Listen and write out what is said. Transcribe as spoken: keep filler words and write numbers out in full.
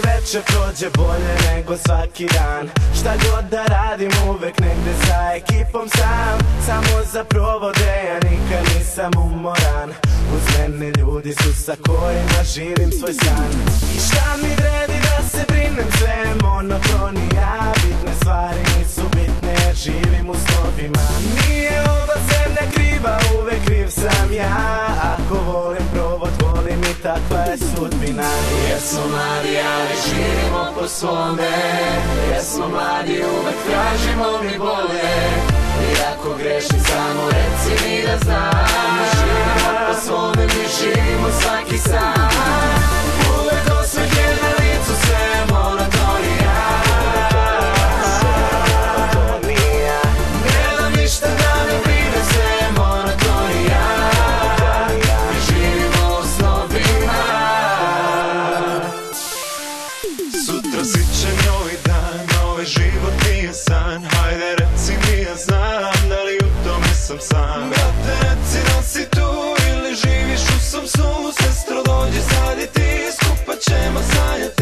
večer prođe bolje nego svaki dan. Šta god da radim uvek negde sa ekipom sam. Samo za provode ja nikad nisam umoran. Uz mene ljudi su sa kojima živim svoj san. I šta mi vredi da se brinem, sve je monotonija. Bitne stvari nisu bitne jer živim u slovima. Nije ova zemlja kriva, uvek kriv sam ja. Ako volim provod, volim i takva je sudbina. Jesmo mladi, ali živimo po svome. Jesmo mladi, uvek tražimo mi bolje. I ako grešim, samo reci mi da znam. Mi živimo po svome, mi živimo svaki sam. Uvek osmeh je na licu, sve je monotonija. Ne dam ništa da mi brine, sve je monotonija. Mi živimo u snovima. Sutra siće novi dan, novi život nije san. Hajde reci mi ja znam, da li u tome sam sam. Brate reci da si tu ili živiš u samsunu. Sestro dođi sad i ti, skupa ćemo sanjati.